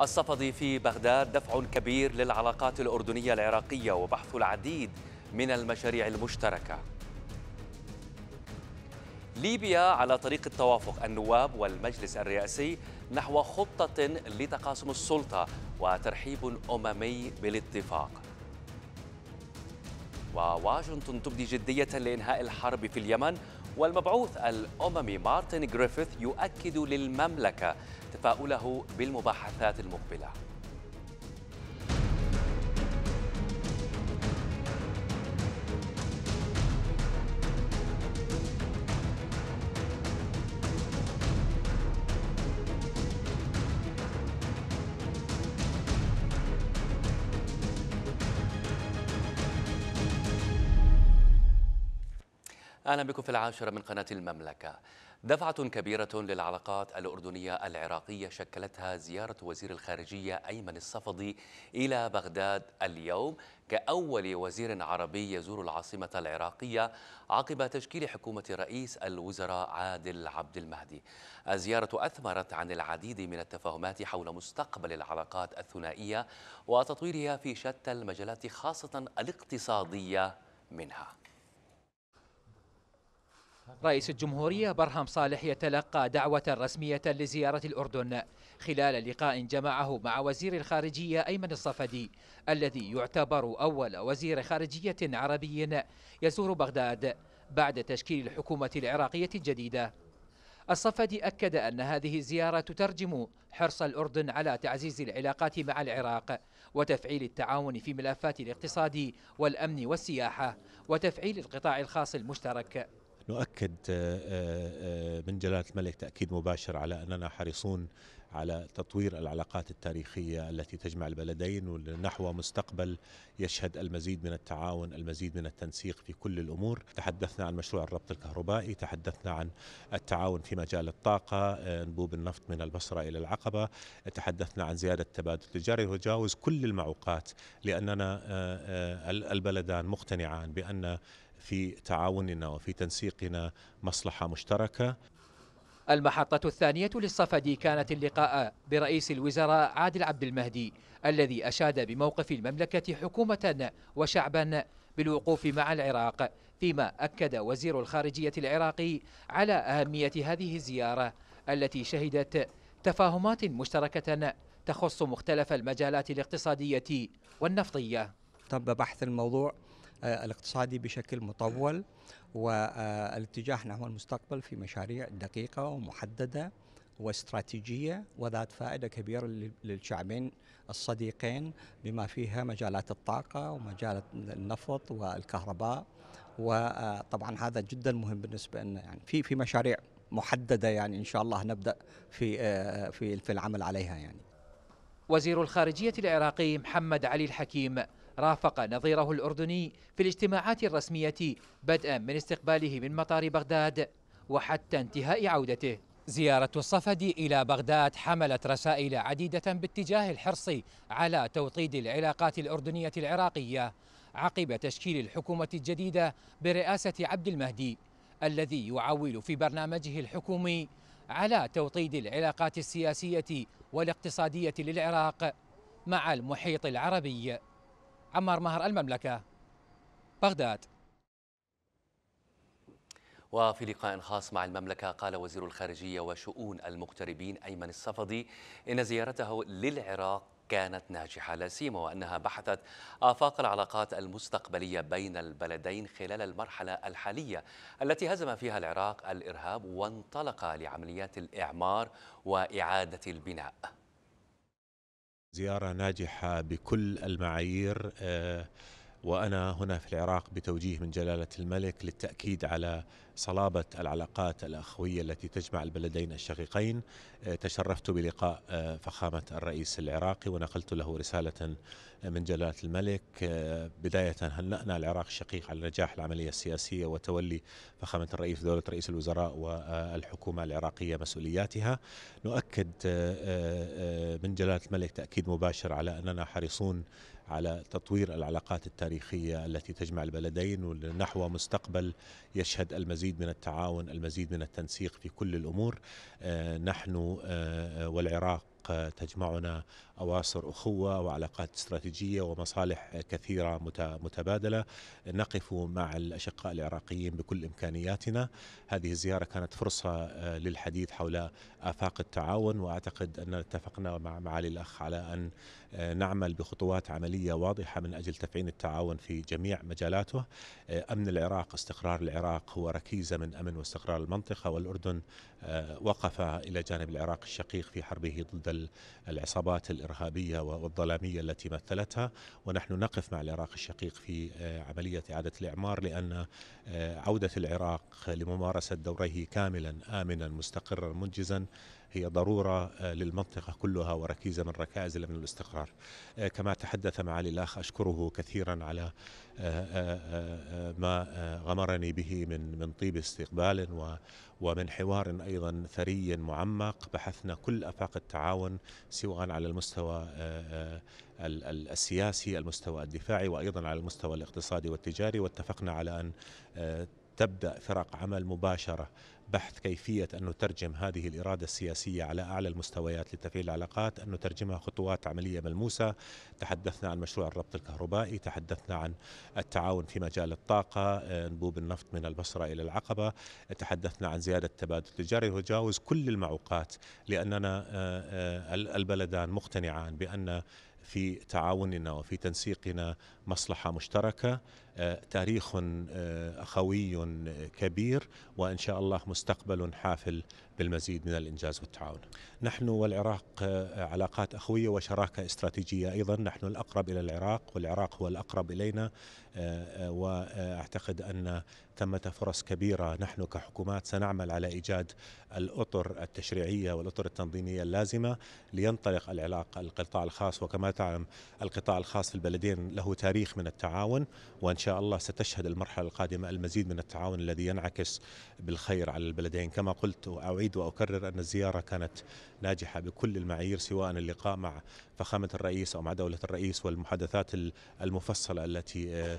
الصفدي في بغداد دفع كبير للعلاقات الأردنية العراقية وبحث العديد من المشاريع المشتركة. ليبيا على طريق التوافق النواب والمجلس الرئاسي نحو خطة لتقاسم السلطة وترحيب أممي بالاتفاق. وواشنطن تبدي جدية لإنهاء الحرب في اليمن، والمبعوث الأممي مارتن غريفيث يؤكد للمملكة تفاؤله بالمباحثات المقبلة. أهلا بكم في العاشرة من قناة المملكة. دفعة كبيرة للعلاقات الأردنية العراقية شكلتها زيارة وزير الخارجية أيمن الصفدي إلى بغداد اليوم كأول وزير عربي يزور العاصمة العراقية عقب تشكيل حكومة رئيس الوزراء عادل عبد المهدي. الزيارة أثمرت عن العديد من التفاهمات حول مستقبل العلاقات الثنائية وتطويرها في شتى المجالات خاصة الاقتصادية منها. رئيس الجمهورية برهم صالح يتلقى دعوة رسمية لزيارة الأردن خلال لقاء جمعه مع وزير الخارجية أيمن الصفدي الذي يعتبر أول وزير خارجية عربي يزور بغداد بعد تشكيل الحكومة العراقية الجديدة. الصفدي أكد أن هذه الزيارة تترجم حرص الأردن على تعزيز العلاقات مع العراق وتفعيل التعاون في ملفات الاقتصاد والأمن والسياحة وتفعيل القطاع الخاص المشترك. نؤكد من جلالة الملك تأكيد مباشر على أننا حريصون على تطوير العلاقات التاريخية التي تجمع البلدين ونحو مستقبل يشهد المزيد من التعاون، المزيد من التنسيق في كل الأمور. تحدثنا عن مشروع الربط الكهربائي، تحدثنا عن التعاون في مجال الطاقة، انبوب النفط من البصرة إلى العقبة، تحدثنا عن زيادة التبادل التجاري وتجاوز كل المعوقات، لأننا البلدان مقتنعان بأن في تعاوننا وفي تنسيقنا مصلحة مشتركة. المحطة الثانية للصفدي كانت اللقاء برئيس الوزراء عادل عبد المهدي الذي أشاد بموقف المملكة حكومة وشعبا بالوقوف مع العراق، فيما أكد وزير الخارجية العراقي على أهمية هذه الزيارة التي شهدت تفاهمات مشتركة تخص مختلف المجالات الاقتصادية والنفطية. تم بحث الموضوع الاقتصادي بشكل مطول والاتجاه نحو المستقبل في مشاريع دقيقة ومحددة واستراتيجية وذات فائدة كبيرة للشعبين الصديقين بما فيها مجالات الطاقة ومجال النفط والكهرباء، وطبعا هذا جدا مهم بالنسبة لنا. يعني في مشاريع محددة يعني إن شاء الله نبدأ في العمل عليها. يعني وزير الخارجية العراقي محمد علي الحكيم رافق نظيره الأردني في الاجتماعات الرسمية بدءا من استقباله من مطار بغداد وحتى انتهاء عودته. زيارة الصفدي إلى بغداد حملت رسائل عديدة باتجاه الحرص على توطيد العلاقات الأردنية العراقية عقب تشكيل الحكومة الجديدة برئاسة عبد المهدي الذي يعول في برنامجه الحكومي على توطيد العلاقات السياسية والاقتصادية للعراق مع المحيط العربي. عمار ماهر، المملكة، بغداد. وفي لقاء خاص مع المملكة قال وزير الخارجية وشؤون المغتربين أيمن الصفدي إن زيارته للعراق كانت ناجحة، لا سيما وأنها بحثت آفاق العلاقات المستقبلية بين البلدين خلال المرحلة الحالية التي هزم فيها العراق الإرهاب وانطلق لعمليات الإعمار وإعادة البناء. زيارة ناجحة بكل المعايير، وأنا هنا في العراق بتوجيه من جلالة الملك للتأكيد على صلابة العلاقات الأخوية التي تجمع البلدين الشقيقين. تشرفت بلقاء فخامة الرئيس العراقي ونقلت له رسالة من جلالة الملك. بداية هنأنا العراق الشقيق على نجاح العملية السياسية وتولي فخامة الرئيس دولة رئيس الوزراء والحكومة العراقية مسؤولياتها. نؤكد من جلالة الملك تأكيد مباشر على أننا حريصون على تطوير العلاقات التاريخية التي تجمع البلدين ونحو مستقبل يشهد المزيد من التعاون، المزيد من التنسيق في كل الأمور. نحن والعراق الحقيقة تجمعنا أواصر أخوة وعلاقات استراتيجية ومصالح كثيرة متبادلة. نقف مع الأشقاء العراقيين بكل إمكانياتنا. هذه الزيارة كانت فرصة للحديث حول آفاق التعاون، وأعتقد أننا اتفقنا مع معالي الأخ على أن نعمل بخطوات عملية واضحة من أجل تفعيل التعاون في جميع مجالاته. أمن العراق، استقرار العراق هو ركيزة من أمن واستقرار المنطقة، والأردن وقف إلى جانب العراق الشقيق في حربه ضد العصابات الإرهابية والظلامية التي مثلتها، ونحن نقف مع العراق الشقيق في عملية إعادة الإعمار، لأن عودة العراق لممارسة دوره كاملا آمنا مستقرا منجزا هي ضرورة للمنطقة كلها وركيزة من ركائز الأمن والاستقرار. كما تحدث معالي الأخ، أشكره كثيرا على ما غمرني به من طيب استقبال ومن حوار أيضا ثري معمق. بحثنا كل آفاق التعاون سواء على المستوى السياسي، المستوى الدفاعي، وأيضا على المستوى الاقتصادي والتجاري، واتفقنا على أن تبدأ فرق عمل مباشرة بحث كيفية أن نترجم هذه الإرادة السياسية على أعلى المستويات لتفعيل العلاقات، أن نترجمها خطوات عملية ملموسة. تحدثنا عن مشروع الربط الكهربائي، تحدثنا عن التعاون في مجال الطاقة، انبوب النفط من البصرة إلى العقبة، تحدثنا عن زيادة التبادل التجاري وتجاوز كل المعوقات، لأننا البلدان مقتنعان بأن في تعاوننا وفي تنسيقنا مصلحة مشتركة، تاريخ أخوي كبير، وإن شاء الله مستقبل حافل بالمزيد من الإنجاز والتعاون. نحن والعراق علاقات أخوية وشراكة استراتيجية أيضا. نحن الأقرب إلى العراق والعراق هو الأقرب إلينا، وأعتقد أن ثمة فرص كبيرة. نحن كحكومات سنعمل على إيجاد الأطر التشريعية والأطر التنظيمية اللازمة لينطلق العلاقة القطاع الخاص، وكما تعلم القطاع الخاص في البلدين له تاريخ من التعاون، وإن شاء الله ستشهد المرحلة القادمة المزيد من التعاون الذي ينعكس بالخير على البلدين. كما قلت وأعيد وأكرر أن الزيارة كانت ناجحة بكل المعايير، سواء اللقاء مع فخامة الرئيس أو مع دولة الرئيس والمحادثات المفصلة التي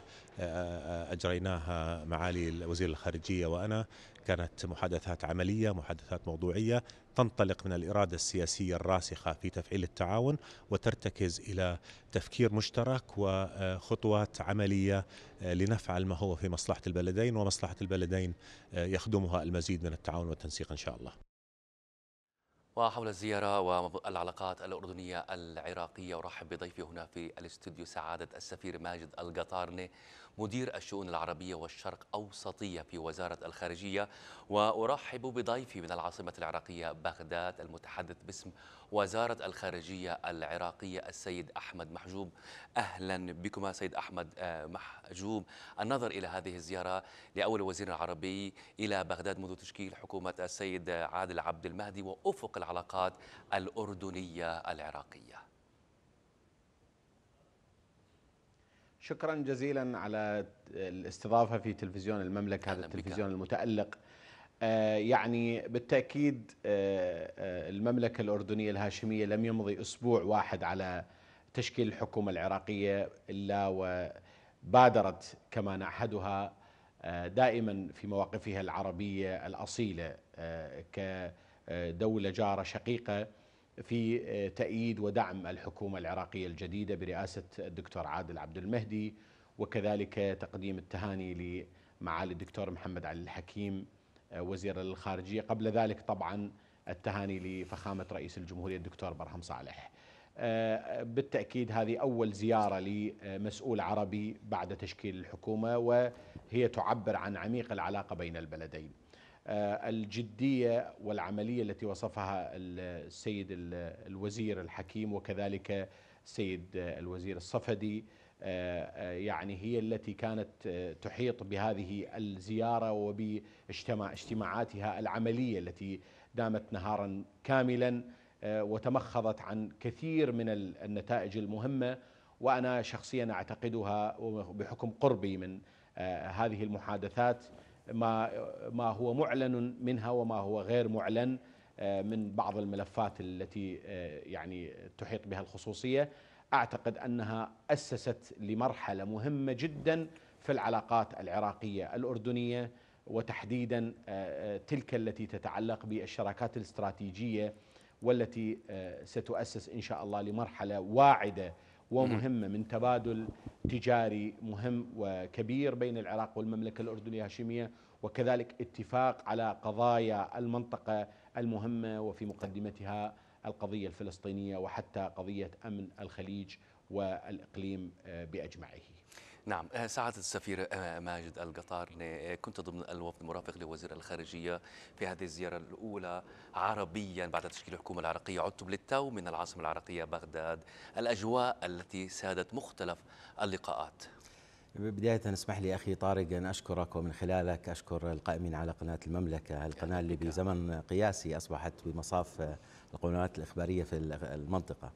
أجريناها معالي وزير الخارجية وأنا، كانت محادثات عملية، محادثات موضوعية تنطلق من الإرادة السياسية الراسخة في تفعيل التعاون وترتكز إلى تفكير مشترك وخطوات عملية لنفعل ما هو في مصلحة البلدين، ومصلحة البلدين يخدمها المزيد من التعاون والتنسيق إن شاء الله. وحول الزيارة والعلاقات الأردنية العراقية، ورحب بضيفي هنا في الاستوديو سعادة السفير ماجد القطارنة، مدير الشؤون العربية والشرق أوسطية في وزارة الخارجية، وأرحب بضيفي من العاصمة العراقية بغداد المتحدث باسم وزارة الخارجية العراقية السيد أحمد محجوب. أهلا بكما سيد أحمد محجوب. النظر إلى هذه الزيارة لأول وزير عربي إلى بغداد منذ تشكيل حكومة السيد عادل عبد المهدي وأفق العلاقات الأردنية العراقية. شكرا جزيلا على الاستضافة في تلفزيون المملكة، هذا التلفزيون المتألق. يعني بالتأكيد المملكة الأردنية الهاشمية لم يمضي أسبوع واحد على تشكيل الحكومة العراقية إلا وبادرت كما نعهدها دائما في مواقفها العربية الأصيلة كدولة جارة شقيقة في تأييد ودعم الحكومة العراقية الجديدة برئاسة الدكتور عادل عبد المهدي، وكذلك تقديم التهاني لمعالي الدكتور محمد علي الحكيم وزير الخارجية، قبل ذلك طبعا التهاني لفخامة رئيس الجمهورية الدكتور برهم صالح. بالتأكيد هذه أول زيارة لمسؤول عربي بعد تشكيل الحكومة، وهي تعبر عن عميق العلاقة بين البلدين. الجدية والعملية التي وصفها السيد الوزير الحكيم وكذلك السيد الوزير الصفدي يعني هي التي كانت تحيط بهذه الزيارة وباجتماعاتها العملية التي دامت نهارا كاملا وتمخضت عن كثير من النتائج المهمة، وأنا شخصيا أعتقدها بحكم قربي من هذه المحادثات ما هو معلن منها وما هو غير معلن من بعض الملفات التي يعني تحيط بها الخصوصية. أعتقد أنها أسست لمرحلة مهمة جدا في العلاقات العراقية الأردنية، وتحديدا تلك التي تتعلق بالشراكات الاستراتيجية والتي ستؤسس إن شاء الله لمرحلة واعدة ومهمة من تبادل تجاري مهم وكبير بين العراق والمملكة الأردنية الهاشمية، وكذلك اتفاق على قضايا المنطقة المهمة وفي مقدمتها القضية الفلسطينية وحتى قضية أمن الخليج والإقليم بأجمعه. نعم، سعادة السفير ماجد القطارنة، كنت ضمن الوفد المرافق لوزير الخارجية في هذه الزيارة الأولى عربيا بعد تشكيل الحكومة العراقية. عدتم للتو من العاصمة العراقية بغداد، الأجواء التي سادت مختلف اللقاءات. بداية اسمح لي أخي طارق أن أشكرك، ومن خلالك أشكر القائمين على قناة المملكة، القناة اللي بزمن قياسي أصبحت بمصاف القنوات الإخبارية في المنطقة.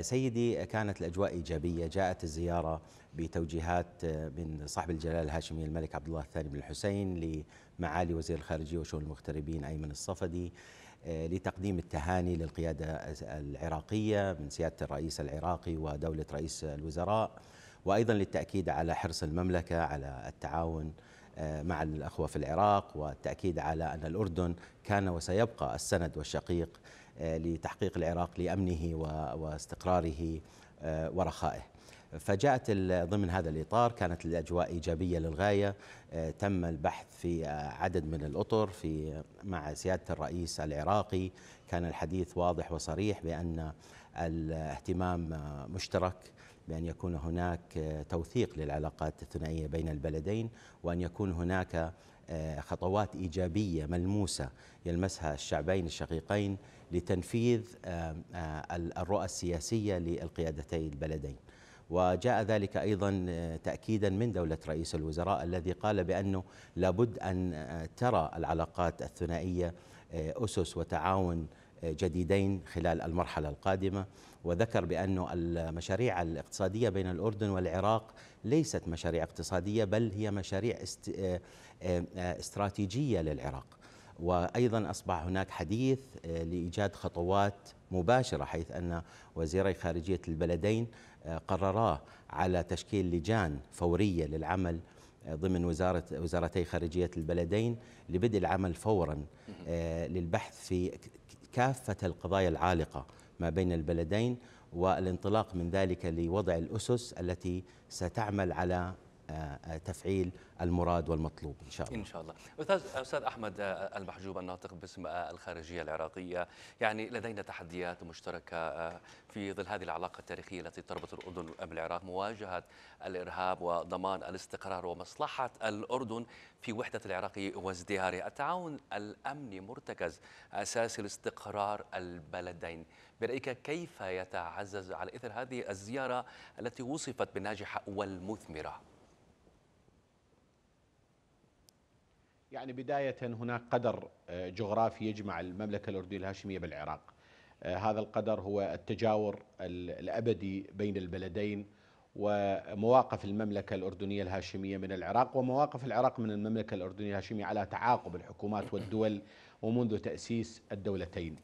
سيدي، كانت الأجواء إيجابية. جاءت الزيارة بتوجيهات من صاحب الجلالة الهاشمية الملك عبدالله الثاني بن الحسين لمعالي وزير الخارجية وشؤون المغتربين أيمن الصفدي لتقديم التهاني للقيادة العراقية من سيادة الرئيس العراقي ودولة رئيس الوزراء، وأيضا للتأكيد على حرص المملكة على التعاون مع الأخوة في العراق، والتأكيد على أن الأردن كان وسيبقى السند والشقيق لتحقيق العراق لأمنه واستقراره ورخائه. فجاءت ضمن هذا الإطار، كانت الأجواء إيجابية للغاية. تم البحث في عدد من الأطر مع سيادة الرئيس العراقي. كان الحديث واضح وصريح بأن الاهتمام مشترك، بأن يكون هناك توثيق للعلاقات الثنائية بين البلدين، وأن يكون هناك خطوات إيجابية ملموسة يلمسها الشعبين الشقيقين لتنفيذ الرؤى السياسية للقيادتي البلدين. وجاء ذلك أيضا تأكيدا من دولة رئيس الوزراء الذي قال بأنه لابد أن ترى العلاقات الثنائية أسس وتعاون جديدين خلال المرحلة القادمة، وذكر بأن المشاريع الاقتصادية بين الأردن والعراق ليست مشاريع اقتصادية، بل هي مشاريع استراتيجية للعراق. وأيضا أصبح هناك حديث لإيجاد خطوات مباشرة، حيث أن وزيري خارجية البلدين قررا على تشكيل لجان فورية للعمل ضمن وزارتي خارجية البلدين لبدء العمل فورا للبحث في كافة القضايا العالقة ما بين البلدين، والانطلاق من ذلك لوضع الأسس التي ستعمل على تفعيل المراد والمطلوب إن شاء الله. إن شاء الله. أستاذ أحمد المحجوب، الناطق باسم الخارجية العراقية، يعني لدينا تحديات مشتركة في ظل هذه العلاقة التاريخية التي تربط الأردن بالعراق، مواجهة الإرهاب وضمان الاستقرار ومصلحة الأردن في وحدة العراق وازدهاره. التعاون الأمني مرتكز أساس الاستقرار البلدين، برأيك كيف يتعزز على إثر هذه الزيارة التي وصفت بالناجحة والمثمرة؟ يعني بداية هناك قدر جغرافي يجمع المملكة الأردنية الهاشمية بالعراق. هذا القدر هو التجاور الأبدي بين البلدين، ومواقف المملكة الأردنية الهاشمية من العراق ومواقف العراق من المملكة الأردنية الهاشمية على تعاقب الحكومات والدول ومنذ تأسيس الدولتين.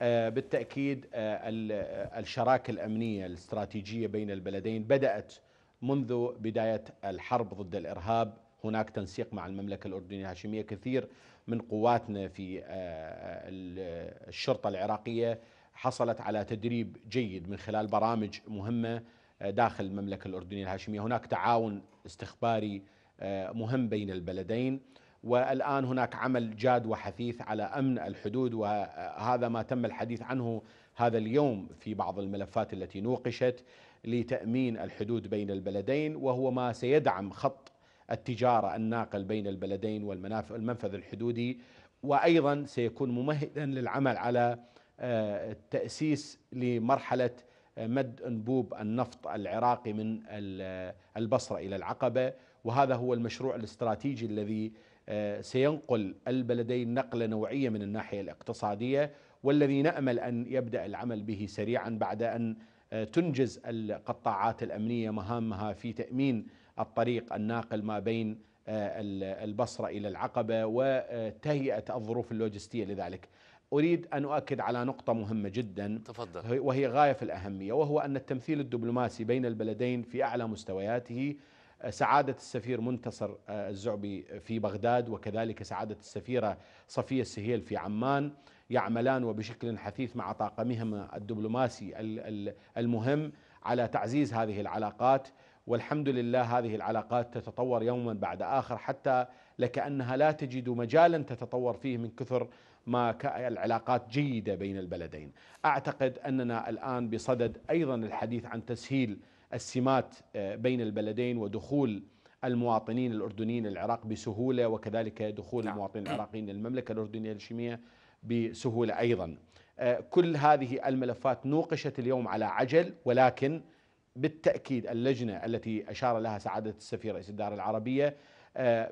بالتأكيد الشراكة الأمنية الاستراتيجية بين البلدين بدأت منذ بداية الحرب ضد الإرهاب. هناك تنسيق مع المملكة الأردنية الهاشمية، كثير من قواتنا في الشرطة العراقية حصلت على تدريب جيد من خلال برامج مهمة داخل المملكة الأردنية الهاشمية. هناك تعاون استخباري مهم بين البلدين، والآن هناك عمل جاد وحثيث على أمن الحدود، وهذا ما تم الحديث عنه هذا اليوم في بعض الملفات التي نوقشت لتأمين الحدود بين البلدين، وهو ما سيدعم خط التجارة الناقل بين البلدين والمنفذ الحدودي، وأيضا سيكون ممهدا للعمل على التأسيس لمرحلة مد أنبوب النفط العراقي من البصرة إلى العقبة، وهذا هو المشروع الاستراتيجي الذي سينقل البلدين نقلة نوعية من الناحية الاقتصادية، والذي نأمل أن يبدأ العمل به سريعا بعد أن تنجز القطاعات الأمنية مهامها في تأمين الطريق الناقل ما بين البصرة إلى العقبة وتهيئة الظروف اللوجستية لذلك. أريد أن أؤكد على نقطة مهمة جدا. تفضل. وهي غاية في الأهمية، وهو أن التمثيل الدبلوماسي بين البلدين في أعلى مستوياته سعادة السفير منتصر الزعبي في بغداد وكذلك سعادة السفيرة صفية السهيل في عمان، يعملان وبشكل حثيث مع طاقمهما الدبلوماسي المهم على تعزيز هذه العلاقات، والحمد لله هذه العلاقات تتطور يوما بعد آخر حتى لكأنها لا تجد مجالا تتطور فيه من كثر ما العلاقات جيدة بين البلدين. أعتقد أننا الآن بصدد أيضا الحديث عن تسهيل السمات بين البلدين ودخول المواطنين الأردنيين العراق بسهولة، وكذلك دخول المواطنين العراقيين للمملكة الأردنية الهاشمية بسهولة أيضا. كل هذه الملفات نوقشت اليوم على عجل، ولكن بالتأكيد اللجنة التي أشار لها سعادة السفير رئيس الدار العربية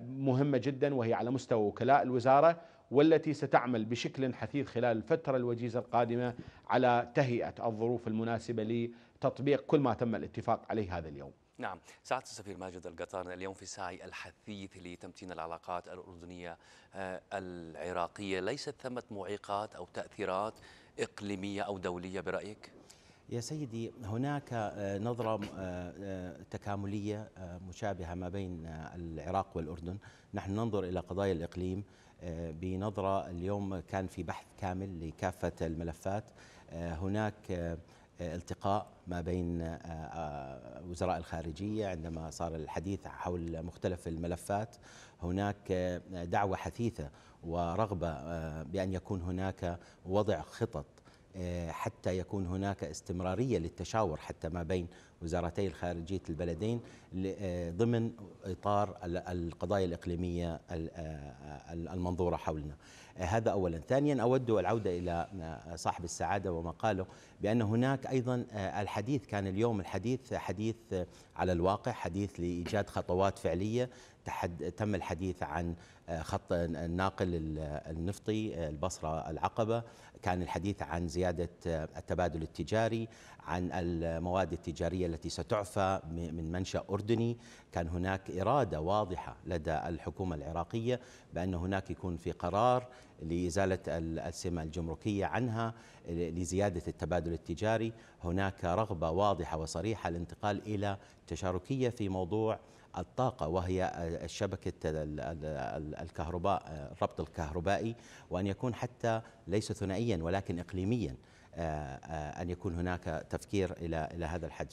مهمة جدا، وهي على مستوى وكلاء الوزارة، والتي ستعمل بشكل حثيث خلال الفترة الوجيزة القادمة على تهيئة الظروف المناسبة لتطبيق كل ما تم الاتفاق عليه هذا اليوم. نعم، سعادة السفير ماجد القطارنة، اليوم في سعي الحثيث لتمتين العلاقات الأردنية العراقية، ليست ثمة معيقات أو تأثيرات إقليمية أو دولية برأيك؟ يا سيدي، هناك نظرة تكاملية مشابهة ما بين العراق والأردن. نحن ننظر إلى قضايا الإقليم بنظرة، اليوم كان في بحث كامل لكافة الملفات، هناك التقاء ما بين وزراء الخارجية عندما صار الحديث حول مختلف الملفات، هناك دعوة حثيثة ورغبة بأن يكون هناك وضع خطط حتى يكون هناك استمرارية للتشاور حتى ما بين وزارتي الخارجية البلدين ضمن إطار القضايا الإقليمية المنظورة حولنا. هذا أولا. ثانيا، أود العودة إلى صاحب السعادة وما قاله بأن هناك أيضا الحديث، كان اليوم الحديث حديث على الواقع، حديث لإيجاد خطوات فعلية. تم الحديث عن خط الناقل النفطي البصرة العقبة، كان الحديث عن زيادة التبادل التجاري، عن المواد التجارية التي ستعفى من منشأ أردني، كان هناك إرادة واضحة لدى الحكومة العراقية بأن هناك يكون في قرار لإزالة السمة الجمركية عنها لزيادة التبادل التجاري، هناك رغبة واضحة وصريحة للانتقال إلى تشاركية في موضوع الطاقة وهي شبكة الكهرباء، الربط الكهربائي، وأن يكون حتى ليس ثنائيا ولكن إقليميا، أن يكون هناك تفكير إلى هذا الحد.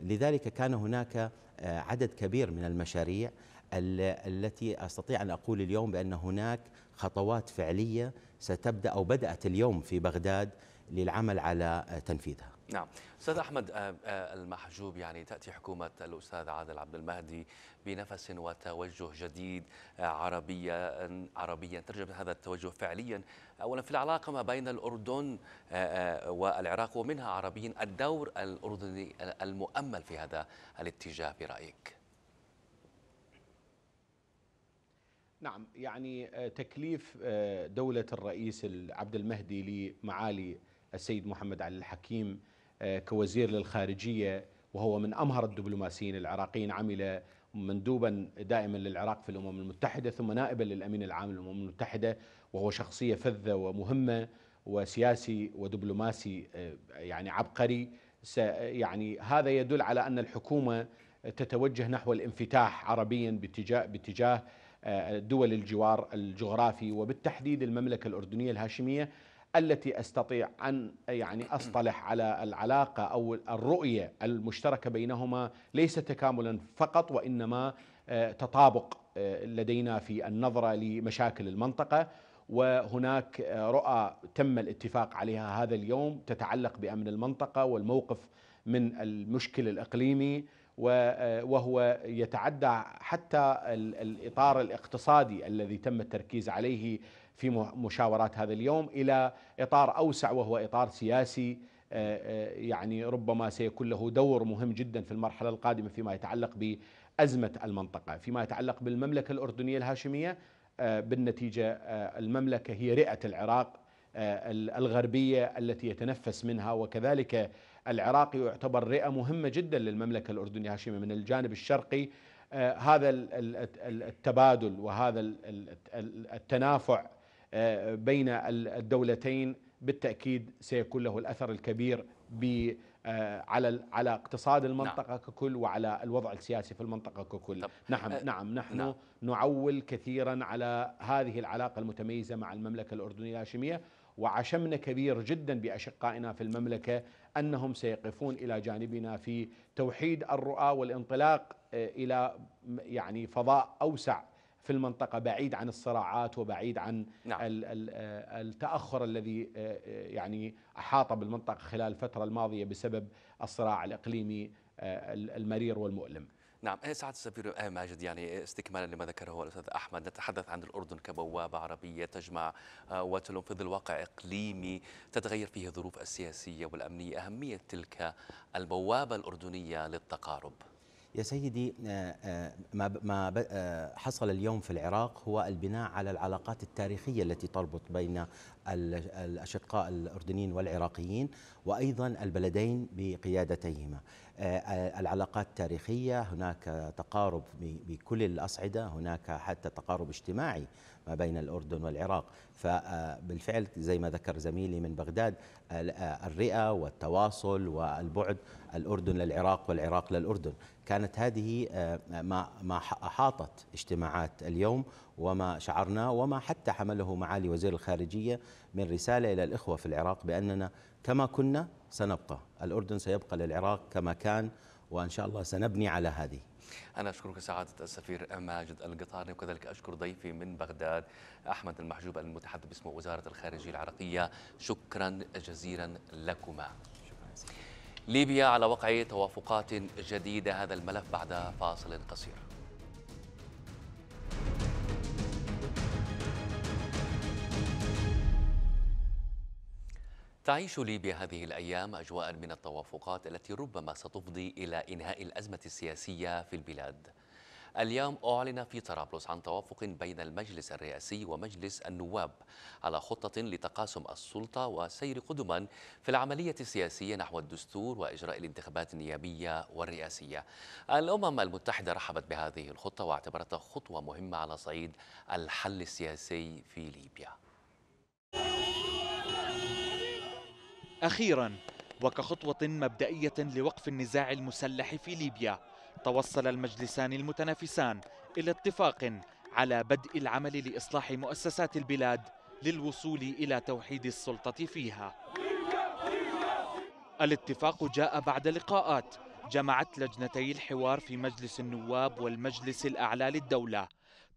لذلك كان هناك عدد كبير من المشاريع التي أستطيع أن أقول اليوم بأن هناك خطوات فعلية ستبدأ أو بدأت اليوم في بغداد للعمل على تنفيذها. نعم أستاذ أحمد المحجوب، يعني تأتي حكومة الأستاذ عادل عبد المهدي بنفس وتوجه جديد عربيا، ترجم هذا التوجه فعليا أولا في العلاقة ما بين الأردن والعراق ومنها عربيا، الدور الأردني المؤمل في هذا الاتجاه برأيك؟ نعم، يعني تكليف دولة الرئيس عبد المهدي لمعالي السيد محمد علي الحكيم كوزير للخارجية، وهو من أمهر الدبلوماسيين العراقيين، عمل مندوبا دائما للعراق في الأمم المتحدة ثم نائبا للأمين العام للأمم المتحدة، وهو شخصية فذة ومهمة وسياسي ودبلوماسي يعني عبقري. يعني هذا يدل على أن الحكومة تتوجه نحو الانفتاح عربيا باتجاه دول الجوار الجغرافي وبالتحديد المملكة الأردنية الهاشمية، التي استطيع ان يعني اصطلح على العلاقه او الرؤيه المشتركه بينهما، ليس تكاملا فقط وانما تطابق لدينا في النظره لمشاكل المنطقه. وهناك رؤى تم الاتفاق عليها هذا اليوم تتعلق بامن المنطقه والموقف من المشكل الاقليمي، وهو يتعدى حتى الاطار الاقتصادي الذي تم التركيز عليه في مشاورات هذا اليوم إلى إطار أوسع، وهو إطار سياسي يعني ربما سيكون له دور مهم جدا في المرحلة القادمة فيما يتعلق بأزمة المنطقة. فيما يتعلق بالمملكة الأردنية الهاشمية، بالنتيجة المملكة هي رئة العراق الغربية التي يتنفس منها، وكذلك العراق يعتبر رئة مهمة جدا للمملكة الأردنية الهاشمية من الجانب الشرقي. هذا التبادل وهذا التنافع بين الدولتين بالتأكيد سيكون له الأثر الكبير على اقتصاد المنطقة نعم. ككل وعلى الوضع السياسي في المنطقة ككل. طب. نعم نحن نعم. نعول كثيرا على هذه العلاقة المتميزة مع المملكة الأردنية الهاشمية، وعشمنا كبير جدا بأشقائنا في المملكة أنهم سيقفون إلى جانبنا في توحيد الرؤى والانطلاق إلى يعني فضاء أوسع في المنطقة، بعيد عن الصراعات وبعيد عن نعم. التأخر الذي يعني أحاط بالمنطقة خلال الفترة الماضية بسبب الصراع الإقليمي المرير والمؤلم. نعم سعادة السفير ماجد، يعني استكمالا لما ذكره الأستاذ أحمد، نتحدث عن الأردن كبوابة عربية تجمع وتنفذ الواقع إقليمي تتغير فيه الظروف السياسية والأمنية، أهمية تلك البوابة الأردنية للتقارب. يا سيدي، ما حصل اليوم في العراق هو البناء على العلاقات التاريخية التي تربط بين الأشقاء الأردنيين والعراقيين، وأيضا البلدين بقيادتيهما. العلاقات التاريخية، هناك تقارب بكل الأصعدة، هناك حتى تقارب اجتماعي ما بين الأردن والعراق. فبالفعل زي ما ذكر زميلي من بغداد، الرئة والتواصل والبعد، الأردن للعراق والعراق للأردن، كانت هذه ما أحاطت اجتماعات اليوم وما شعرناه، وما حتى حمله معالي وزير الخارجية من رسالة إلى الإخوة في العراق بأننا كما كنا سنبقى، الأردن سيبقى للعراق كما كان، وإن شاء الله سنبني على هذه. أنا أشكرك سعادة السفير ماجد القطارني، وكذلك أشكر ضيفي من بغداد أحمد المحجوب المتحدث باسم وزارة الخارجية العراقية، شكرا جزيلا لكما. ليبيا على وقع توافقات جديدة، هذا الملف بعد فاصل قصير. تعيش ليبيا هذه الأيام أجواء من التوافقات التي ربما ستفضي إلى إنهاء الأزمة السياسية في البلاد. اليوم أعلن في طرابلس عن توافق بين المجلس الرئاسي ومجلس النواب على خطة لتقاسم السلطة وسير قدما في العملية السياسية نحو الدستور وإجراء الانتخابات النيابية والرئاسية. الأمم المتحدة رحبت بهذه الخطة واعتبرتها خطوة مهمة على صعيد الحل السياسي في ليبيا. أخيرا وكخطوة مبدئية لوقف النزاع المسلح في ليبيا، توصل المجلسان المتنافسان إلى اتفاق على بدء العمل لإصلاح مؤسسات البلاد للوصول إلى توحيد السلطة فيها. الاتفاق جاء بعد لقاءات جمعت لجنتي الحوار في مجلس النواب والمجلس الأعلى للدولة.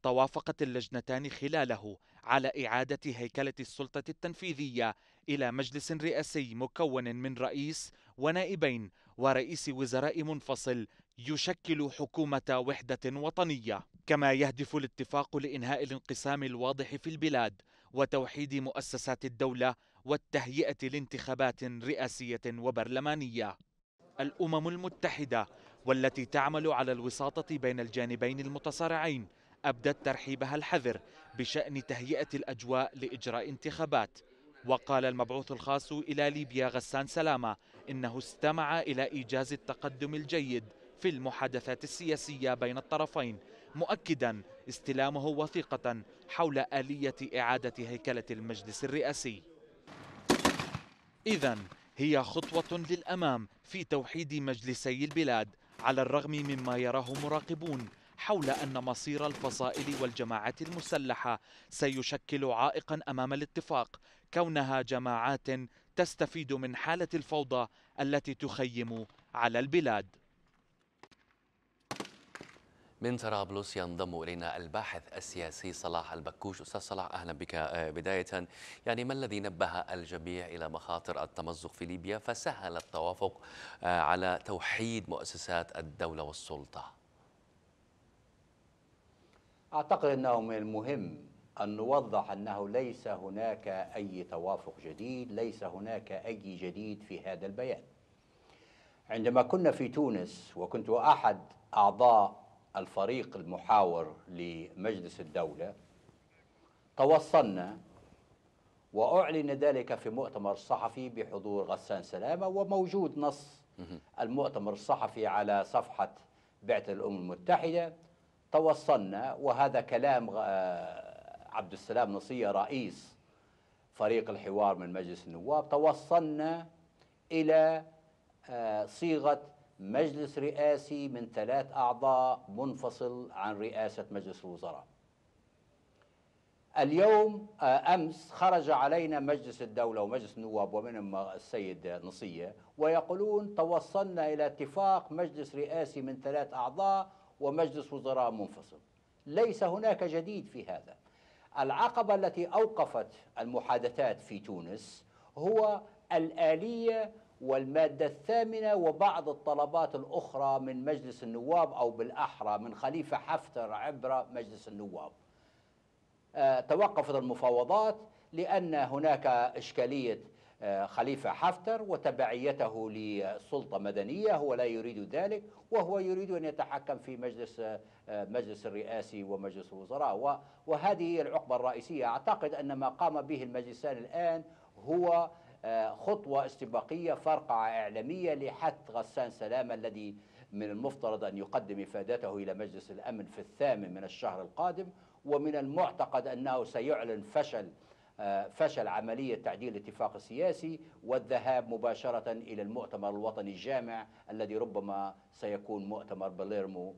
توافقت اللجنتان خلاله على إعادة هيكلة السلطة التنفيذية إلى مجلس رئاسي مكون من رئيس ونائبين ورئيس وزراء منفصل يشكل حكومة وحدة وطنية. كما يهدف الاتفاق لإنهاء الانقسام الواضح في البلاد وتوحيد مؤسسات الدولة والتهيئة لانتخابات رئاسية وبرلمانية. الأمم المتحدة والتي تعمل على الوساطة بين الجانبين المتصارعين أبدت ترحيبها الحذر بشأن تهيئة الأجواء لإجراء انتخابات. وقال المبعوث الخاص إلى ليبيا غسان سلامة إنه استمع إلى إيجاز التقدم الجيد في المحادثات السياسية بين الطرفين، مؤكدا استلامه وثيقة حول آلية إعادة هيكلة المجلس الرئاسي. إذن هي خطوة للأمام في توحيد مجلسي البلاد، على الرغم مما يراه مراقبون حول أن مصير الفصائل والجماعات المسلحة سيشكل عائقا أمام الاتفاق، كونها جماعات تستفيد من حالة الفوضى التي تخيم على البلاد. من طرابلس ينضم إلينا الباحث السياسي صلاح البكوش. أستاذ صلاح أهلا بك. بداية، يعني ما الذي نبه الجميع إلى مخاطر التمزق في ليبيا فسهل التوافق على توحيد مؤسسات الدولة والسلطة؟ أعتقد أنه من المهم أن نوضح أنه ليس هناك أي توافق جديد، ليس هناك أي جديد في هذا البيان. عندما كنا في تونس وكنت أحد أعضاء الفريق المحاور لمجلس الدولة، توصلنا وأعلن ذلك في مؤتمر صحفي بحضور غسان سلامة، وموجود نص المؤتمر الصحفي على صفحة بعثة الأمم المتحدة. توصلنا، وهذا كلام عبد السلام نصية رئيس فريق الحوار من مجلس النواب، توصلنا إلى صيغة مجلس رئاسي من 3 أعضاء منفصل عن رئاسة مجلس الوزراء. اليوم أمس خرج علينا مجلس الدولة ومجلس النواب ومنهم السيد نصية ويقولون توصلنا إلى اتفاق مجلس رئاسي من 3 أعضاء ومجلس وزراء منفصل. ليس هناك جديد في هذا. العقبة التي أوقفت المحادثات في تونس هو الآلية والمادة 8 وبعض الطلبات الأخرى من مجلس النواب أو بالأحرى من خليفة حفتر عبر مجلس النواب. توقفت المفاوضات لأن هناك إشكالية خليفة حفتر وتبعيته لسلطة مدنية، هو لا يريد ذلك وهو يريد أن يتحكم في مجلس الرئاسي ومجلس الوزراء، وهذه هي العقبة الرئيسية. أعتقد أن ما قام به المجلسان الآن هو خطوة استباقية، فرقعة إعلامية لحث غسان سلامة الذي من المفترض أن يقدم إفادته إلى مجلس الأمن في 8 من الشهر القادم، ومن المعتقد أنه سيعلن فشل عملية تعديل الاتفاق السياسي والذهاب مباشرة إلى المؤتمر الوطني الجامع الذي ربما سيكون مؤتمر باليرمو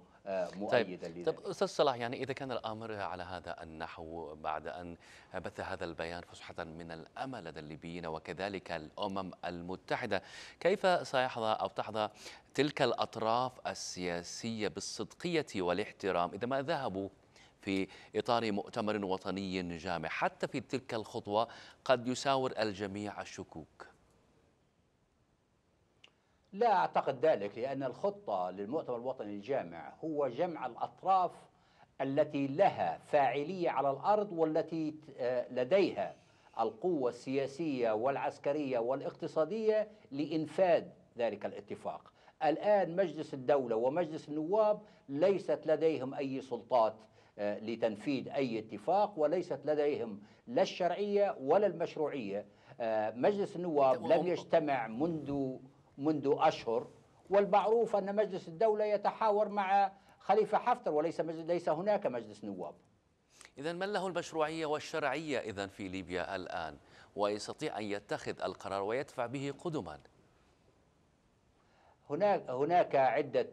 مؤيدا لذلك. طيب أستاذ صلاح، يعني إذا كان الأمر على هذا النحو بعد أن بث هذا البيان فسحة من الأمل لدى الليبيين وكذلك الأمم المتحدة، كيف سيحظى أو تحظى تلك الأطراف السياسية بالصدقية والاحترام إذا ما ذهبوا في إطار مؤتمر وطني جامع؟ حتى في تلك الخطوة قد يساور الجميع الشكوك. لا أعتقد ذلك، لأن الخطة للمؤتمر الوطني الجامع هو جمع الأطراف التي لها فاعلية على الأرض والتي لديها القوة السياسية والعسكرية والاقتصادية لإنفاذ ذلك الاتفاق. الآن مجلس الدولة ومجلس النواب ليست لديهم أي سلطات لتنفيذ أي اتفاق، وليست لديهم لا الشرعية ولا المشروعية. مجلس النواب لم يجتمع منذ أشهر، والمعروف أن مجلس الدولة يتحاور مع خليفة حفتر وليس هناك مجلس نواب. إذن من له المشروعية والشرعية إذن في ليبيا الآن ويستطيع أن يتخذ القرار ويدفع به قدما؟ هناك عدة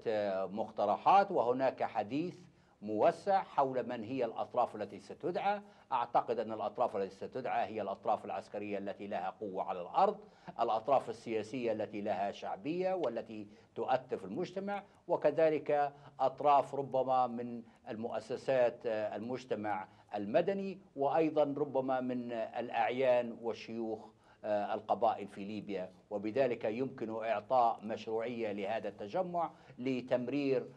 مقترحات وهناك حديث موسع حول من هي الأطراف التي ستدعى. أعتقد أن الأطراف التي ستدعى هي الأطراف العسكرية التي لها قوة على الأرض، الأطراف السياسية التي لها شعبية والتي تؤثر في المجتمع، وكذلك أطراف ربما من المؤسسات المجتمع المدني، وأيضا ربما من الأعيان والشيوخ القبائل في ليبيا. وبذلك يمكن إعطاء مشروعية لهذا التجمع لتمرير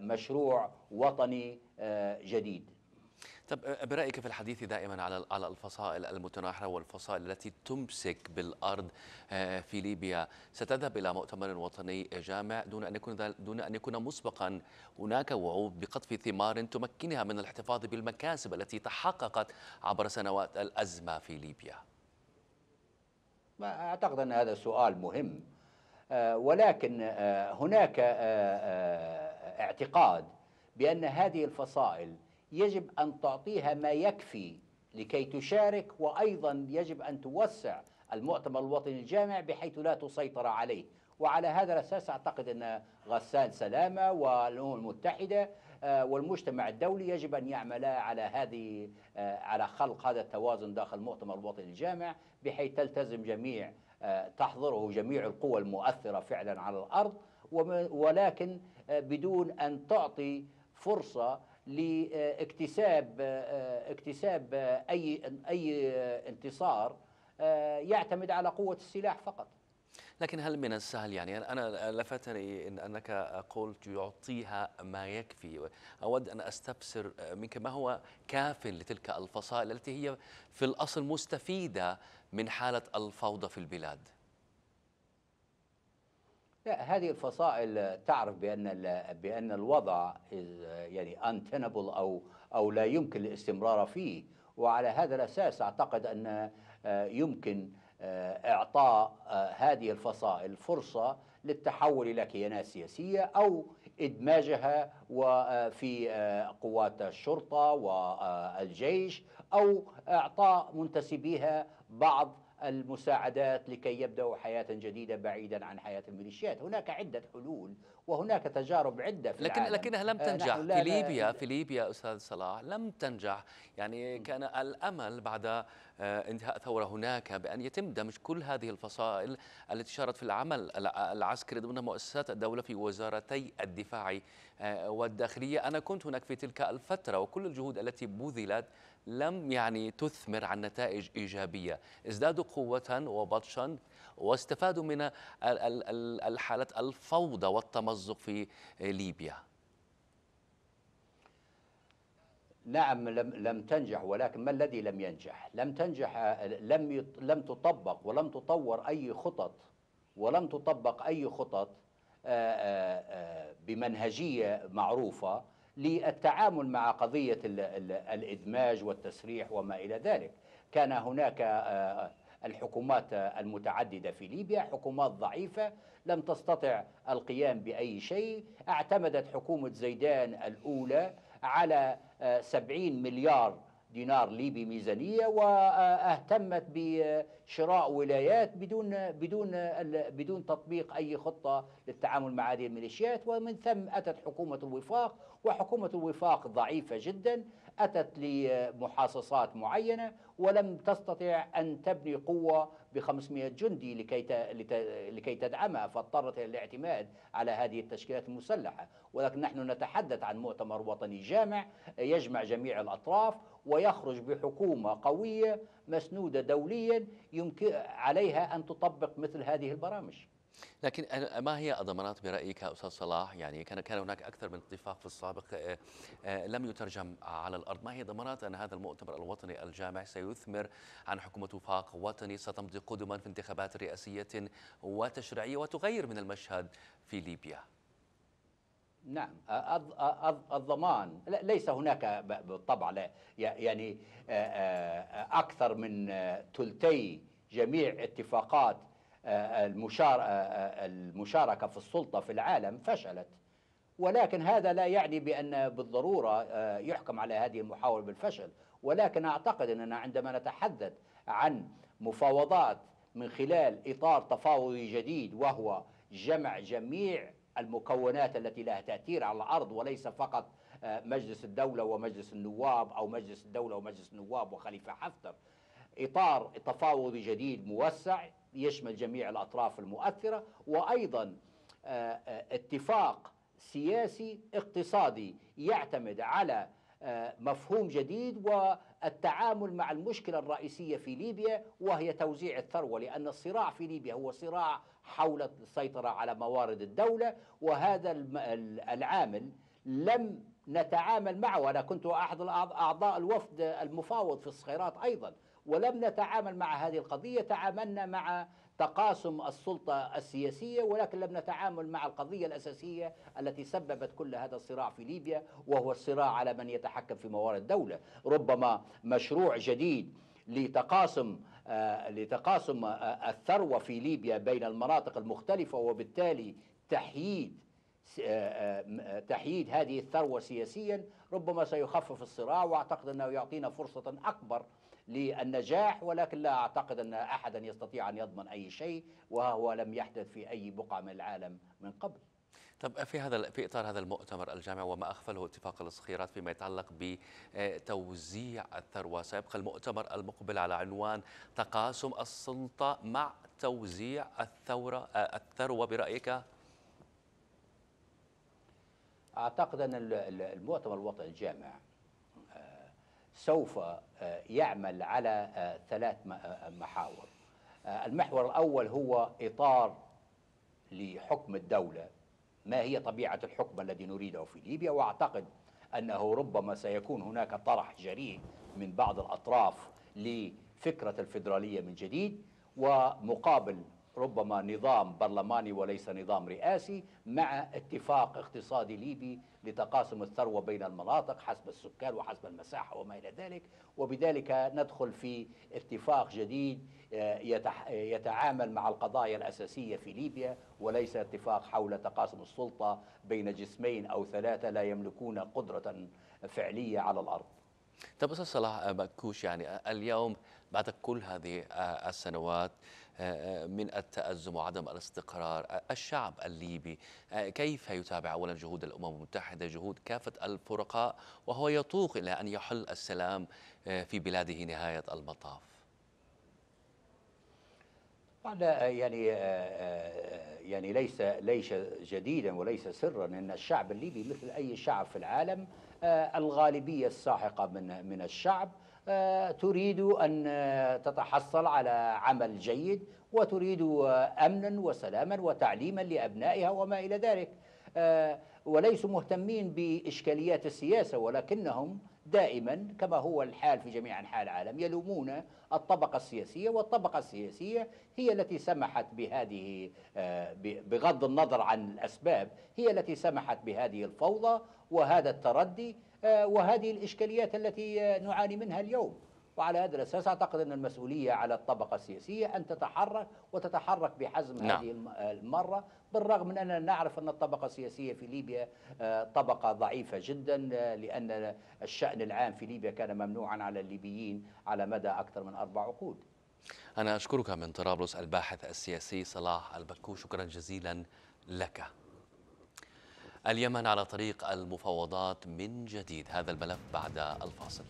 مشروع وطني جديد. طب برأيك في الحديث دائما على الفصائل المتناحرة والفصائل التي تمسك بالأرض في ليبيا، ستذهب إلى مؤتمر وطني جامع دون أن يكون مسبقا هناك وعود بقطف ثمار تمكنها من الاحتفاظ بالمكاسب التي تحققت عبر سنوات الأزمة في ليبيا؟ ما أعتقد أن هذا سؤال مهم، ولكن هناك اعتقاد بأن هذه الفصائل يجب أن تعطيها ما يكفي لكي تشارك، وأيضا يجب أن توسع المؤتمر الوطني الجامع بحيث لا تسيطر عليه. وعلى هذا الأساس أعتقد أن غسان سلامة والأمم المتحدة والمجتمع الدولي يجب أن يعملا على خلق هذا التوازن داخل المؤتمر الوطني الجامع، بحيث تلتزم تحضره جميع القوى المؤثرة فعلا على الأرض، ولكن بدون أن تعطي فرصة لاكتساب أي انتصار يعتمد على قوة السلاح فقط. لكن هل من السهل، يعني أنا لفتني أنك قلت يعطيها ما يكفي، أود أن أستفسر منك ما هو كاف لتلك الفصائل التي هي في الأصل مستفيدة من حالة الفوضى في البلاد؟ لا، هذه الفصائل تعرف بأن الوضع يعني untenable أو لا يمكن الاستمرار فيه، وعلى هذا الأساس أعتقد أن يمكن إعطاء هذه الفصائل فرصة للتحول إلى كيانات سياسية أو إدماجها في قوات الشرطة والجيش، أو إعطاء منتسبيها بعض المساعدات لكي يبدأوا حياة جديدة بعيدا عن حياة الميليشيات. هناك عدة حلول وهناك تجارب عدة في العالم، لكنها لم تنجح في ليبيا. في ليبيا أستاذ صلاح لم تنجح، يعني كان الأمل بعد انتهاء الثورة هناك بأن يتم دمج كل هذه الفصائل التي شارت في العمل العسكري ضمن مؤسسات الدولة في وزارتي الدفاع والداخلية. أنا كنت هناك في تلك الفترة وكل الجهود التي بذلت لم يعني تثمر عن نتائج إيجابية. ازدادوا قوة وبطشا واستفادوا من الحالة الفوضى والتمزق في ليبيا. نعم لم تنجح، ولكن ما الذي لم ينجح؟ لم تنجح، لم تطبق ولم تطور أي خطط، ولم تطبق أي خطط بمنهجية معروفة للتعامل مع قضية الإدماج والتسريح وما إلى ذلك. كان هناك الحكومات المتعددة في ليبيا حكومات ضعيفة لم تستطع القيام بأي شيء. اعتمدت حكومة زيدان الأولى على 70 مليار دينار ليبي ميزانية، واهتمت بشراء ولايات بدون تطبيق أي خطة للتعامل مع هذه الميليشيات. ومن ثم أتت حكومة الوفاق، وحكومة الوفاق ضعيفة جدا، أتت لمحاصصات معينة ولم تستطع أن تبني قوة ب500 جندي لكي تدعمها، فاضطرت إلى الاعتماد على هذه التشكيلات المسلحة. ولكن نحن نتحدث عن مؤتمر وطني جامع يجمع جميع الأطراف ويخرج بحكومة قوية مسنودة دوليا يمكن عليها أن تطبق مثل هذه البرامج. لكن ما هي الضمانات برأيك أستاذ صلاح؟ يعني كان هناك أكثر من اتفاق في السابق لم يترجم على الأرض. ما هي ضمانات أن هذا المؤتمر الوطني الجامع سيثمر عن حكومة وفاق وطني ستمضي قدما في انتخابات رئاسية وتشريعية وتغير من المشهد في ليبيا؟ نعم الضمان ليس هناك بالطبع، لا يعني أكثر من ثلثي جميع اتفاقات المشاركة في السلطة في العالم فشلت، ولكن هذا لا يعني بأن بالضرورة يحكم على هذه المحاولة بالفشل. ولكن أعتقد أننا عندما نتحدث عن مفاوضات من خلال إطار تفاوضي جديد وهو جمع جميع المكونات التي لها تأثير على الأرض وليس فقط مجلس الدولة ومجلس النواب أو مجلس الدولة ومجلس النواب وخليفة حفتر، إطار تفاوضي جديد موسع يشمل جميع الأطراف المؤثرة، وأيضا اتفاق سياسي اقتصادي يعتمد على مفهوم جديد والتعامل مع المشكلة الرئيسية في ليبيا وهي توزيع الثروة، لأن الصراع في ليبيا هو صراع حول السيطرة على موارد الدولة، وهذا العامل لم نتعامل معه. وأنا كنت أحد أعضاء الوفد المفاوض في الصخيرات أيضا ولم نتعامل مع هذه القضية، تعاملنا مع تقاسم السلطة السياسية ولكن لم نتعامل مع القضية الأساسية التي سببت كل هذا الصراع في ليبيا وهو الصراع على من يتحكم في موارد الدولة. ربما مشروع جديد لتقاسم الثروة في ليبيا بين المناطق المختلفة وبالتالي تحييد هذه الثروة سياسيا ربما سيخفف الصراع، وأعتقد أنه يعطينا فرصة أكبر للنجاح. ولكن لا أعتقد أن أحدا يستطيع أن يضمن أي شيء، وهو لم يحدث في أي بقعة من العالم من قبل. طب في إطار هذا المؤتمر الجامع وما أخفله اتفاق الصخيرات فيما يتعلق بتوزيع الثروة، سيبقى المؤتمر المقبل على عنوان تقاسم السلطة مع توزيع الثروة برأيك؟ أعتقد أن المؤتمر الوطني الجامع سوف يعمل على 3 محاور. المحور الأول هو إطار لحكم الدولة، ما هي طبيعة الحكم الذي نريده في ليبيا، وأعتقد أنه ربما سيكون هناك طرح جريء من بعض الأطراف لفكرة الفيدرالية من جديد، ومقابل ربما نظام برلماني وليس نظام رئاسي، مع اتفاق اقتصادي ليبي لتقاسم الثروة بين المناطق حسب السكان وحسب المساحة وما إلى ذلك. وبذلك ندخل في اتفاق جديد يتعامل مع القضايا الأساسية في ليبيا وليس اتفاق حول تقاسم السلطة بين جسمين أو 3 لا يملكون قدرة فعلية على الأرض. طب أستاذ صلاح بكوش، يعني اليوم بعد كل هذه السنوات من التأزم وعدم الاستقرار، الشعب الليبي كيف يتابع أولا جهود الأمم المتحدة، جهود كافة الفرقاء، وهو يطوق إلى أن يحل السلام في بلاده نهاية المطاف؟ يعني ليس جديدا وليس سرا أن الشعب الليبي مثل أي شعب في العالم، الغالبية الساحقة من الشعب تريد أن تتحصل على عمل جيد، وتريد أمنا وسلاما وتعليما لأبنائها وما إلى ذلك، وليسوا مهتمين بإشكاليات السياسة، ولكنهم دائما كما هو الحال في جميع أنحاء العالم يلومون الطبقة السياسية، والطبقة السياسية هي التي سمحت بهذه، بغض النظر عن الأسباب، هي التي سمحت بهذه الفوضى وهذا التردي وهذه الإشكاليات التي نعاني منها اليوم. وعلى هذا الأساس أعتقد أن المسؤولية على الطبقة السياسية أن تتحرك وتتحرك بحزم هذه المرة، بالرغم من أننا نعرف أن الطبقة السياسية في ليبيا طبقة ضعيفة جدا، لأن الشأن العام في ليبيا كان ممنوعا على الليبيين على مدى أكثر من 4 عقود. أنا أشكرك من طرابلس الباحث السياسي صلاح البكوش، شكرا جزيلا لك. اليمن على طريق المفاوضات من جديد، هذا الملف بعد الفاصل.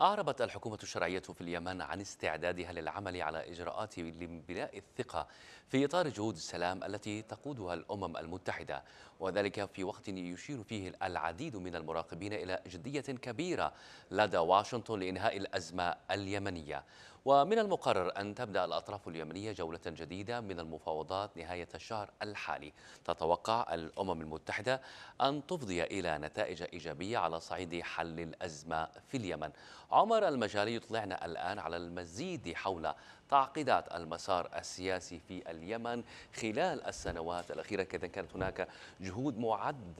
أعربت الحكومة الشرعية في اليمن عن استعدادها للعمل على إجراءات لبناء الثقة في إطار جهود السلام التي تقودها الأمم المتحدة، وذلك في وقت يشير فيه العديد من المراقبين إلى جدية كبيرة لدى واشنطن لإنهاء الأزمة اليمنية. ومن المقرر أن تبدأ الأطراف اليمنية جولة جديدة من المفاوضات نهاية الشهر الحالي. تتوقع الأمم المتحدة أن تفضي إلى نتائج إيجابية على صعيد حل الأزمة في اليمن. عمر المجالي يطلعنا الآن على المزيد حول تعقيدات المسار السياسي في اليمن خلال السنوات الأخيرة، كذا كانت هناك جهود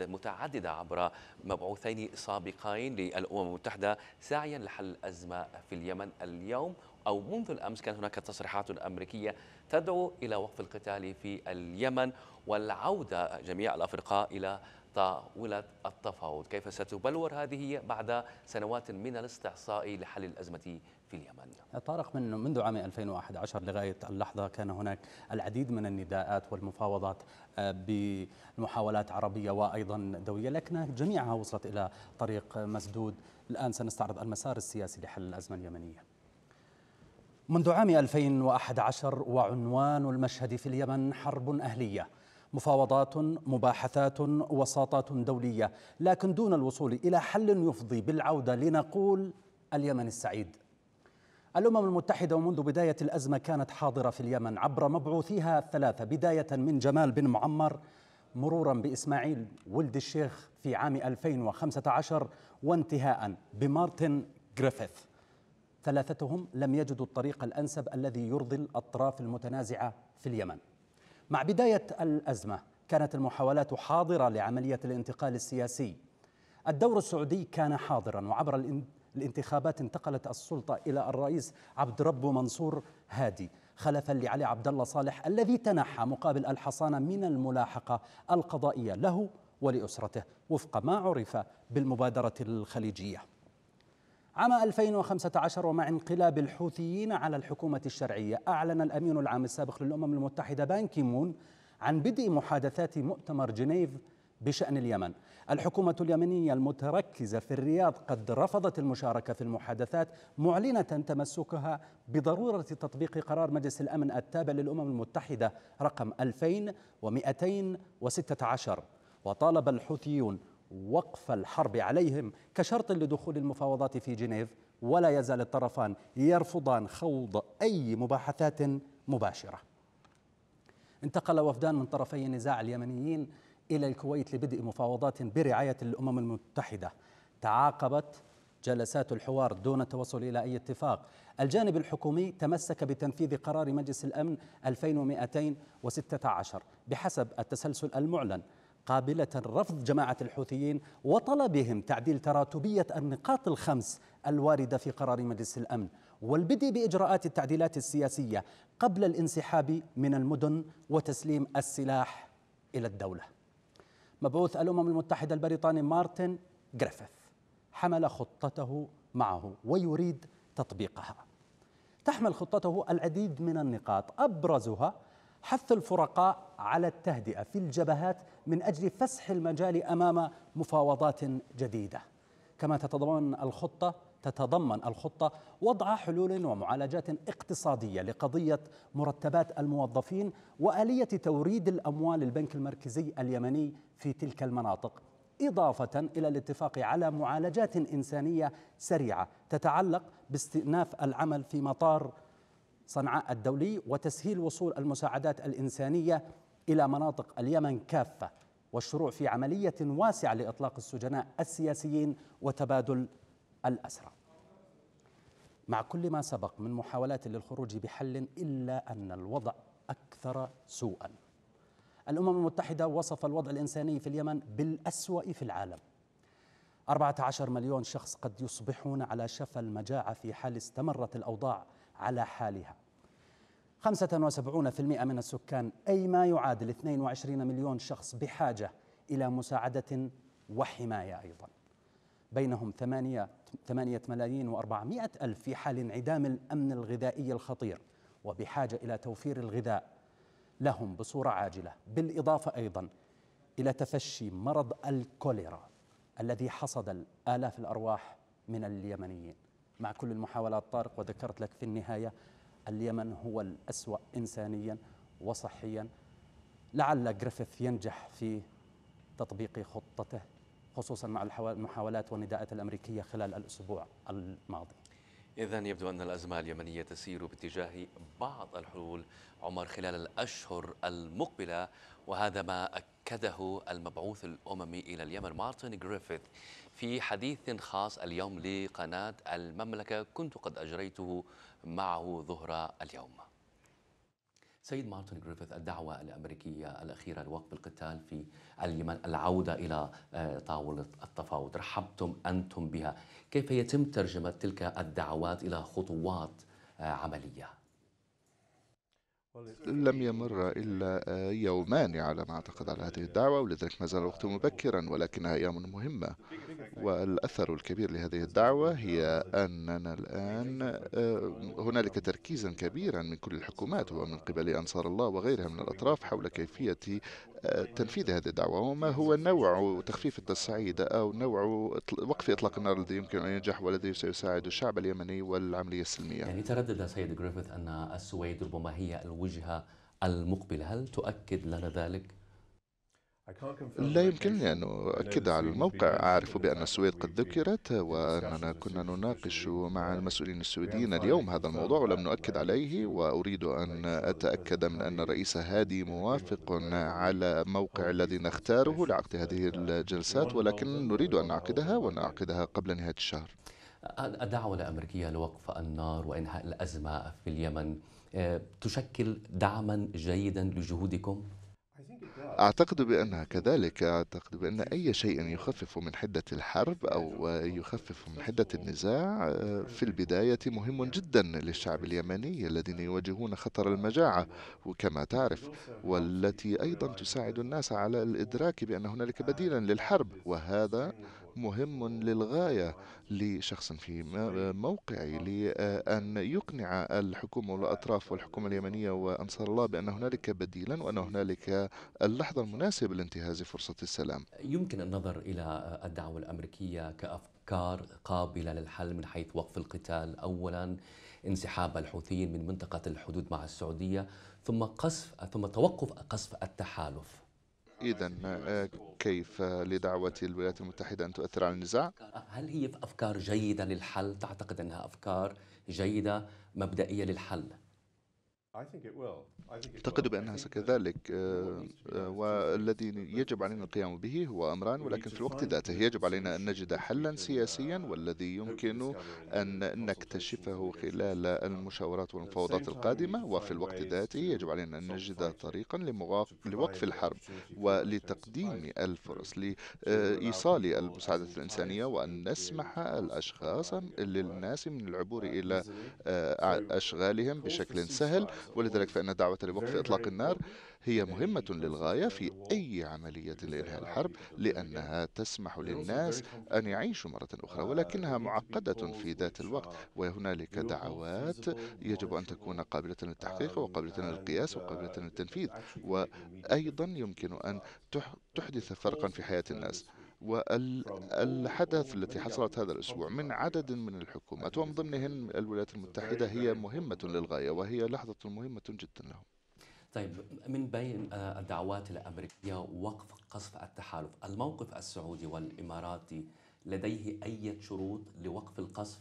متعددة عبر مبعوثين سابقين للأمم المتحدة سعيا لحل الأزمة في اليمن. اليوم أو منذ الأمس كانت هناك تصريحات أمريكية تدعو إلى وقف القتال في اليمن والعودة جميع الأفرقاء إلى طاولة التفاوض. كيف ستبلور هذه بعد سنوات من الاستعصاء لحل الأزمة في اليمن؟ طارق، منذ عام 2011 لغاية اللحظة كان هناك العديد من النداءات والمفاوضات بمحاولات عربية وأيضا دولية، لكنها جميعها وصلت إلى طريق مسدود. الآن سنستعرض المسار السياسي لحل الأزمة اليمنية منذ عام 2011، وعنوان المشهد في اليمن حرب أهلية، مفاوضات، مباحثات، وساطات دولية، لكن دون الوصول إلى حل يفضي بالعودة لنقول اليمن السعيد. الأمم المتحدة ومنذ بداية الأزمة كانت حاضرة في اليمن عبر مبعوثيها 3، بداية من جمال بن معمر مرورا بإسماعيل ولد الشيخ في عام 2015 وانتهاء بمارتن غريفيث. 3تهم لم يجدوا الطريق الأنسب الذي يرضي الأطراف المتنازعة في اليمن. مع بداية الأزمة كانت المحاولات حاضرة لعملية الانتقال السياسي. الدور السعودي كان حاضرا، وعبر الانتخابات انتقلت السلطة إلى الرئيس عبد رب منصور هادي خلفا لعلي عبد الله صالح، الذي تنحى مقابل الحصانة من الملاحقة القضائية له ولأسرته وفق ما عرف بالمبادرة الخليجية. عام 2015 ومع انقلاب الحوثيين على الحكومة الشرعية، أعلن الأمين العام السابق للأمم المتحدة بان كي مون عن بدء محادثات مؤتمر جنيف بشأن اليمن. الحكومة اليمنية المتركزة في الرياض قد رفضت المشاركة في المحادثات، معلنة تمسكها بضرورة تطبيق قرار مجلس الأمن التابع للأمم المتحدة رقم 2216، وطالب الحوثيون وقف الحرب عليهم كشرط لدخول المفاوضات في جنيف، ولا يزال الطرفان يرفضان خوض أي مباحثات مباشرة. انتقل وفدان من طرفي النزاع اليمنيين إلى الكويت لبدء مفاوضات برعاية الأمم المتحدة. تعاقبت جلسات الحوار دون توصل إلى أي اتفاق. الجانب الحكومي تمسك بتنفيذ قرار مجلس الأمن 2216 بحسب التسلسل المعلن، قابلة رفض جماعة الحوثيين وطلبهم تعديل تراتبية النقاط الخمس الواردة في قرار مجلس الأمن، والبدء بإجراءات التعديلات السياسية قبل الانسحاب من المدن وتسليم السلاح إلى الدولة. مبعوث الأمم المتحدة البريطاني مارتن غريفيث حمل خطته معه ويريد تطبيقها. تحمل خطته العديد من النقاط، أبرزها حث الفرقاء على التهدئة في الجبهات من أجل فسح المجال أمام مفاوضات جديدة. كما تتضمن الخطة وضع حلول ومعالجات اقتصادية لقضية مرتبات الموظفين وآلية توريد الأموال البنك المركزي اليمني في تلك المناطق، إضافة إلى الاتفاق على معالجات إنسانية سريعة تتعلق باستئناف العمل في مطار صنعاء الدولي وتسهيل وصول المساعدات الإنسانية إلى مناطق اليمن كافة، والشروع في عملية واسعة لإطلاق السجناء السياسيين وتبادل الأسرى. مع كل ما سبق من محاولات للخروج بحل، إلا أن الوضع أكثر سوءا. الأمم المتحدة وصف الوضع الإنساني في اليمن بالأسوأ في العالم. 14 مليون شخص قد يصبحون على شفا المجاعة في حال استمرت الأوضاع على حالها. 75% من السكان، أي ما يعادل 22 مليون شخص، بحاجة إلى مساعدة وحماية أيضا. بينهم 8,400,000 في حال انعدام الأمن الغذائي الخطير وبحاجة إلى توفير الغذاء لهم بصورة عاجلة، بالإضافة أيضا إلى تفشي مرض الكوليرا الذي حصد آلاف الأرواح من اليمنيين. مع كل المحاولات طارق، وذكرت لك في النهاية اليمن هو الأسوأ إنسانيا وصحيا. لعل غريفيث ينجح في تطبيق خطته، خصوصا مع المحاولات والنداءات الأمريكية خلال الأسبوع الماضي. إذا يبدو أن الأزمة اليمنية تسير باتجاه بعض الحلول عمر خلال الأشهر المقبلة، وهذا ما أكده المبعوث الأممي إلى اليمن مارتن غريفيث في حديث خاص اليوم لقناة المملكة كنت قد أجريته معه ظهر اليوم. سيد مارتن غريفيث، الدعوة الأمريكية الأخيرة لوقف القتال في اليمن، العودة إلى طاولة التفاوض، رحبتم أنتم بها، كيف يتم ترجمة تلك الدعوات إلى خطوات عملية؟ لم يمر إلا يومان على ما أعتقد على هذه الدعوة، ولذلك ما زال الوقت مبكرا، ولكنها أيام مهمة. والأثر الكبير لهذه الدعوة هي أننا الآن هنالك تركيزا كبيرا من كل الحكومات ومن قبل أنصار الله وغيرها من الأطراف حول كيفية تنفيذ هذه الدعوة، وما هو نوع تخفيف التصعيد أو نوع وقف إطلاق النار الذي يمكن أن ينجح والذي سيساعد الشعب اليمني والعملية السلمية. يعني تردد سيد غريفيث أن السويد ربما هي الوجهة المقبلة، هل تؤكد لنا ذلك؟ لا يمكنني أن أؤكد على الموقع. أعرف بأن السويد قد ذكرت، وأننا كنا نناقش مع المسؤولين السويديين اليوم هذا الموضوع ولم نؤكد عليه، وأريد أن أتأكد من أن الرئيس هادي موافق على موقع الذي نختاره لعقد هذه الجلسات، ولكن نريد أن نعقدها ونعقدها قبل نهاية الشهر. الدعوة الأمريكية لوقف النار وإنهاء الأزمة في اليمن تشكل دعما جيدا لجهودكم؟ أعتقد بأنها كذلك. أعتقد بأن أي شيء يخفف من حدة الحرب أو يخفف من حدة النزاع في البداية مهم جدا للشعب اليمني الذين يواجهون خطر المجاعة وكما تعرف، والتي أيضا تساعد الناس على الإدراك بأن هنالك بديلا للحرب، وهذا مهم للغاية لشخص في موقعي لأن يقنع الحكومة والأطراف والحكومة اليمنية وأنصار الله بأن هنالك بديلا وأن هنالك اللحظة المناسبة لانتهاز فرصة السلام. يمكن النظر إلى الدعوة الأمريكية كأفكار قابلة للحل من حيث وقف القتال أولا، انسحاب الحوثيين من منطقة الحدود مع السعودية، ثم توقف قصف التحالف. إذا كيف لدعوة الولايات المتحدة أن تؤثر على النزاع؟ هل هي أفكار جيدة للحل؟ تعتقد أنها أفكار جيدة مبدئية للحل؟ أعتقد بأنها كذلك، والذي يجب علينا القيام به هو أمران، ولكن في الوقت ذاته يجب علينا أن نجد حلا سياسيا والذي يمكن أن نكتشفه خلال المشاورات والمفاوضات القادمة، وفي الوقت ذاته يجب علينا أن نجد طريقا لوقف الحرب ولتقديم الفرص لإيصال المساعدات الإنسانية وأن نسمح للناس من العبور إلى أشغالهم بشكل سهل، ولذلك فإن دعوة لوقف إطلاق النار هي مهمة للغاية في أي عملية لإنهاء الحرب، لأنها تسمح للناس أن يعيشوا مرة أخرى، ولكنها معقدة في ذات الوقت، وهنالك دعوات يجب أن تكون قابلة للتحقيق وقابلة للقياس وقابلة للتنفيذ، وأيضا يمكن أن تحدث فرقا في حياة الناس. والحدث التي حصلت هذا الأسبوع من عدد من الحكومات ومن ضمنهن الولايات المتحدة هي مهمة للغاية، وهي لحظة مهمة جدا لهم. طيب، من بين الدعوات الأمريكية وقف قصف التحالف، الموقف السعودي والإماراتي لديه أي شروط لوقف القصف؟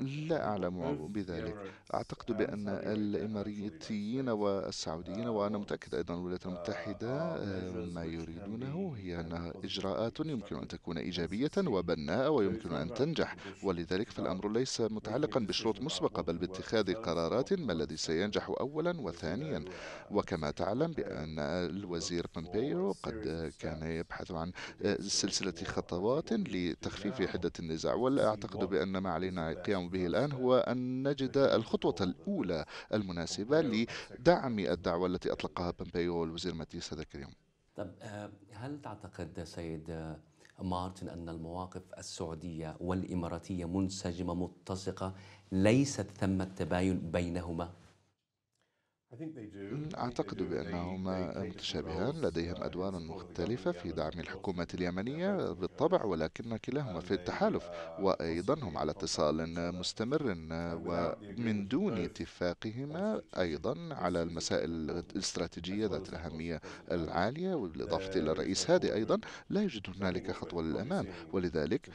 لا أعلم بذلك. أعتقد بأن الإماراتيين والسعوديين، وأنا متأكد أيضا الولايات المتحدة، ما يريدونه هي أنها إجراءات يمكن أن تكون إيجابية وبناءة ويمكن أن تنجح، ولذلك فالأمر ليس متعلقا بشروط مسبقة بل باتخاذ قرارات ما الذي سينجح أولا وثانيا. وكما تعلم بأن الوزير بومبيو قد كان يبحث عن سلسلة خطوات لتخفيف حدة النزاع، وأعتقد بأن ما علينا القيام به الآن هو أن نجد الخطوة الأولى المناسبة لدعم الدعوة التي أطلقها بومبيو والوزير ماتيس هذاك اليوم. طب، هل تعتقد سيد مارتن أن المواقف السعودية والإماراتية منسجمة متسقة، ليست ثمة تباين بينهما؟ أعتقد بأنهما متشابهان، لديهم أدوار مختلفة في دعم الحكومة اليمنية بالطبع، ولكن كلاهما في التحالف، وأيضا هم على اتصال مستمر، ومن دون اتفاقهما أيضا على المسائل الاستراتيجية ذات الأهمية العالية، وبالإضافة إلى الرئيس هادي أيضا لا يوجد هنالك خطوة للأمام. ولذلك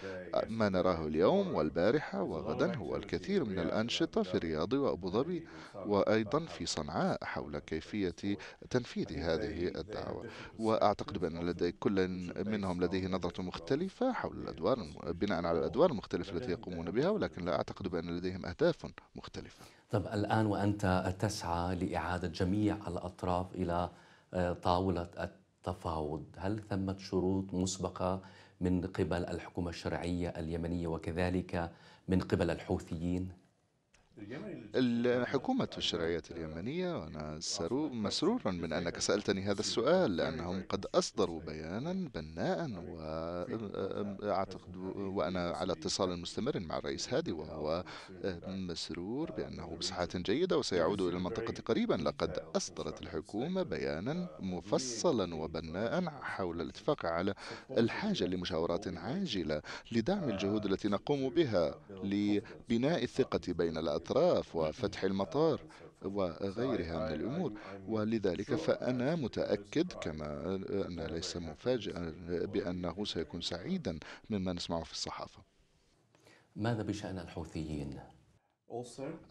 ما نراه اليوم والبارحة وغدا هو الكثير من الأنشطة في الرياض وأبوظبي وأيضا في صنعاء حول كيفية تنفيذ هذه الدعوة، وأعتقد بأن لدي كل منهم لديه نظرة مختلفة حول الأدوار بناء على الأدوار المختلفة التي يقومون بها، ولكن لا أعتقد بأن لديهم أهداف مختلفة. طب، الآن وأنت تسعى لإعادة جميع الأطراف إلى طاولة التفاوض، هل ثمة شروط مسبقة من قبل الحكومة الشرعية اليمنية وكذلك من قبل الحوثيين؟ الحكومة الشرعية اليمنية، وأنا مسرورا من أنك سألتني هذا السؤال، لأنهم قد أصدروا بيانا بناء، وأعتقد وأنا على اتصال مستمر مع الرئيس هادي، وهو مسرور بأنه بصحة جيدة وسيعود إلى المنطقة قريبا. لقد أصدرت الحكومة بيانا مفصلا وبناء حول الاتفاق على الحاجة لمشاورات عاجلة لدعم الجهود التي نقوم بها لبناء الثقة بين الأطراف وفتح المطار وغيرها من الأمور، ولذلك فأنا متأكد كما أنا ليس مفاجئا بأنه سيكون سعيدا مما نسمعه في الصحافة. ماذا بشأن الحوثيين؟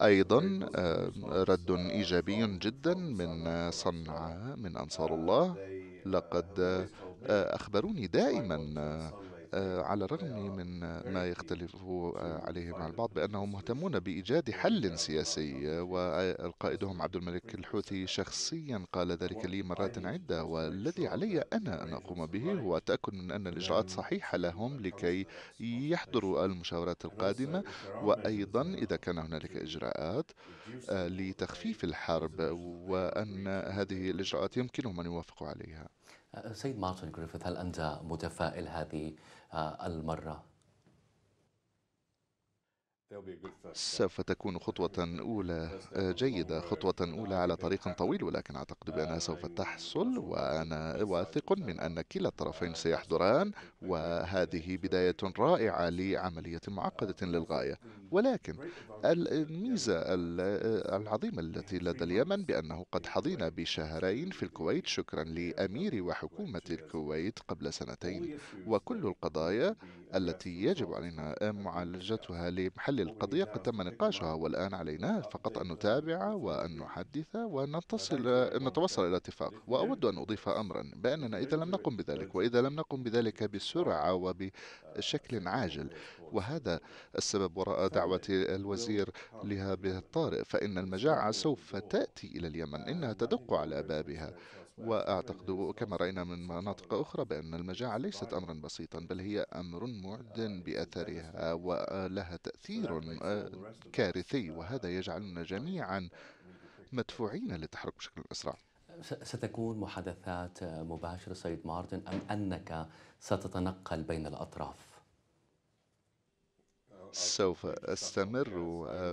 أيضا رد إيجابي جدا من صنعاء من أنصار الله، لقد أخبروني دائما على الرغم من ما يختلف عليه مع البعض بأنهم مهتمون بإيجاد حل سياسي، والقائدهم عبد الملك الحوثي شخصيا قال ذلك لي مرات عدة، والذي علي أنا أن أقوم به هو التأكد من أن الإجراءات صحيحة لهم لكي يحضروا المشاورات القادمة، وأيضا إذا كان هنالك إجراءات لتخفيف الحرب وأن هذه الإجراءات يمكنهم أن يوافقوا عليها. سيد مارتن غريفيث، هل أنت متفائل هذه المرة؟ سوف تكون خطوة أولى جيدة، خطوة أولى على طريق طويل، ولكن أعتقد بأنها سوف تحصل، وأنا واثق من أن كلا الطرفين سيحضران، وهذه بداية رائعة لعملية معقدة للغاية. ولكن الميزة العظيمة التي لدى اليمن بأنه قد حظينا بشهرين في الكويت شكرا لأمير وحكومة الكويت قبل سنتين، وكل القضايا التي يجب علينا معالجتها لحل القضية قد تم نقاشها، والآن علينا فقط أن نتابع وأن نحدث ونتوصل إلى اتفاق. وأود أن أضيف أمرا بأننا إذا لم نقم بذلك بسرعة وبشكل عاجل، وهذا السبب وراء دعوة الوزير لها بالطارئ، فإن المجاعة سوف تأتي إلى اليمن، إنها تدق على بابها، وأعتقد كما رأينا من مناطق أخرى بأن المجاعة ليست أمرا بسيطا بل هي أمر معدن بأثرها ولها تأثير كارثي، وهذا يجعلنا جميعا مدفوعين للتحرك بشكل أسرع؟ ستكون محادثات مباشرة سيد مارتن أم أنك ستتنقل بين الأطراف؟ سوف أستمر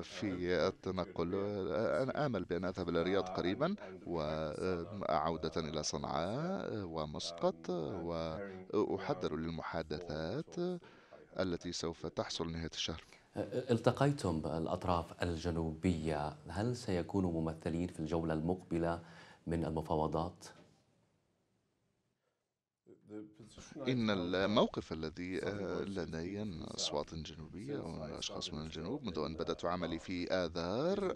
في التنقل. أنا آمل بأن أذهب إلى الرياض قريبا وعودة إلى صنعاء ومسقط، وأحضر للمحادثات التي سوف تحصل نهاية الشهر. التقيتم الأطراف الجنوبية، هل سيكونوا ممثلين في الجولة المقبلة من المفاوضات؟ إن الموقف الذي لدينا أصوات جنوبية وأشخاص من الجنوب منذ أن بدأت عملي في آذار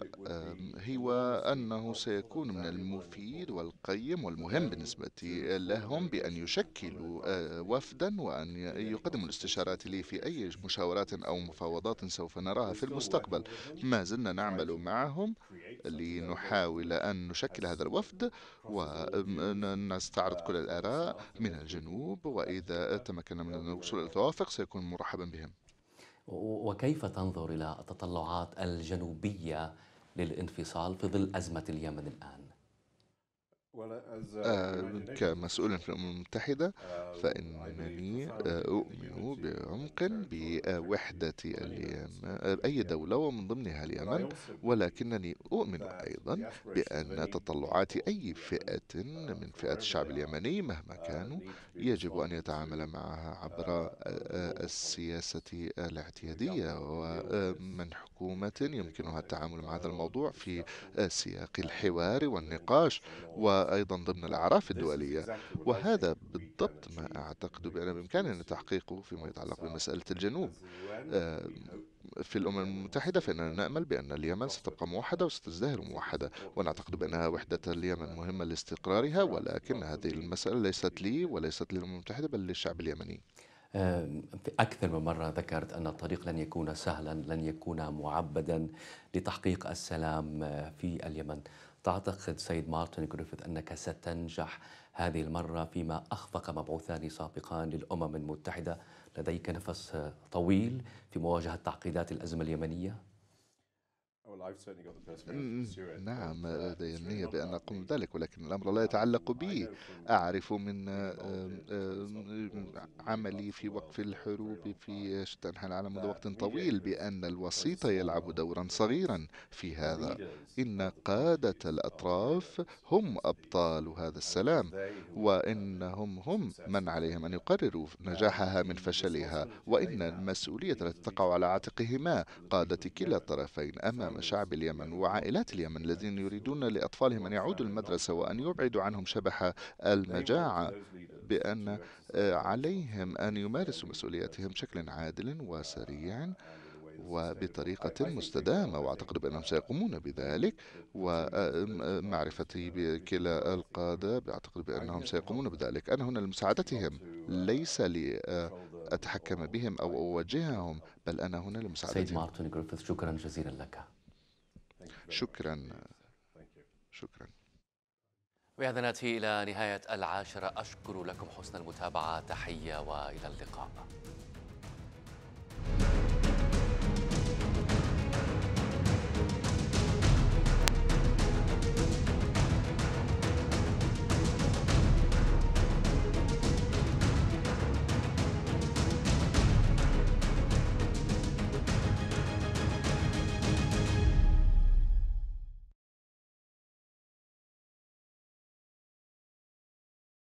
هو أنه سيكون من المفيد والقيم والمهم بالنسبة لهم بأن يشكلوا وفدا وأن يقدموا الاستشارات لي في أي مشاورات أو مفاوضات سوف نراها في المستقبل. ما زلنا نعمل معهم لنحاول أن نشكل هذا الوفد ونستعرض كل الآراء من الجنوب، وإذا تمكنا من الوصول إلى توافق سيكون مرحبا بهم. وكيف تنظر إلى التطلعات الجنوبية للانفصال في ظل أزمة اليمن الآن؟ كمسؤول في الأمم المتحدة فإنني أؤمن بعمق بوحدة اليمن، أي دولة ومن ضمنها اليمن، ولكنني أؤمن أيضا بأن تطلعات أي فئة من فئات الشعب اليمني مهما كانوا يجب أن يتعامل معها عبر السياسة الاعتيادية، ومن حكومة يمكنها التعامل مع هذا الموضوع في سياق الحوار والنقاش وأيضا ضمن الأعراف الدولية. وهذا بالضبط ما أعتقد بأن بإمكاننا تحقيقه فيما يتعلق بمسألة الجنوب. في الأمم المتحدة فإننا نأمل بأن اليمن ستبقى موحدة وستزدهر موحدة، ونعتقد بأن وحدة اليمن مهمة لاستقرارها، ولكن هذه المسألة ليست لي وليست للأمم المتحدة بل للشعب اليمني. في أكثر من مرة ذكرت أن الطريق لن يكون سهلا، لن يكون معبدا لتحقيق السلام في اليمن. تعتقد سيد مارتن غريفيث أنك ستنجح هذه المرة فيما أخفق مبعوثان سابقان للأمم المتحدة؟ لديك نفس طويل في مواجهة تعقيدات الأزمة اليمنية؟ نعم، لدي النية بأن أقوم بذلك، ولكن الأمر لا يتعلق بي. أعرف من عملي في وقف الحروب في شتى أنحاء العالم منذ وقت طويل بأن الوسيط يلعب دورا صغيرا في هذا. إن قادة الأطراف هم أبطال هذا السلام، وإنهم هم من عليهم أن يقرروا نجاحها من فشلها، وإن المسؤولية التي تقع على عاتقهما قادة كلا الطرفين أمام شعب اليمن وعائلات اليمن الذين يريدون لأطفالهم أن يعودوا المدرسة وأن يبعدوا عنهم شبح المجاعة، بأن عليهم أن يمارسوا مسؤولياتهم بشكل عادل وسريع وبطريقة مستدامة، وأعتقد بأنهم سيقومون بذلك. ومعرفتي بكلا القادة أعتقد بأنهم سيقومون بذلك. أنا هنا لمساعدتهم، ليس لأتحكم بهم أو أوجههم، بل أنا هنا لمساعدتهم. سيد مارتن غريفيث، شكرا جزيلا لك. شكرا. شكرا. بهذا نأتي إلى نهاية العاشرة. أشكر لكم حسن المتابعة. تحية وإلى اللقاء.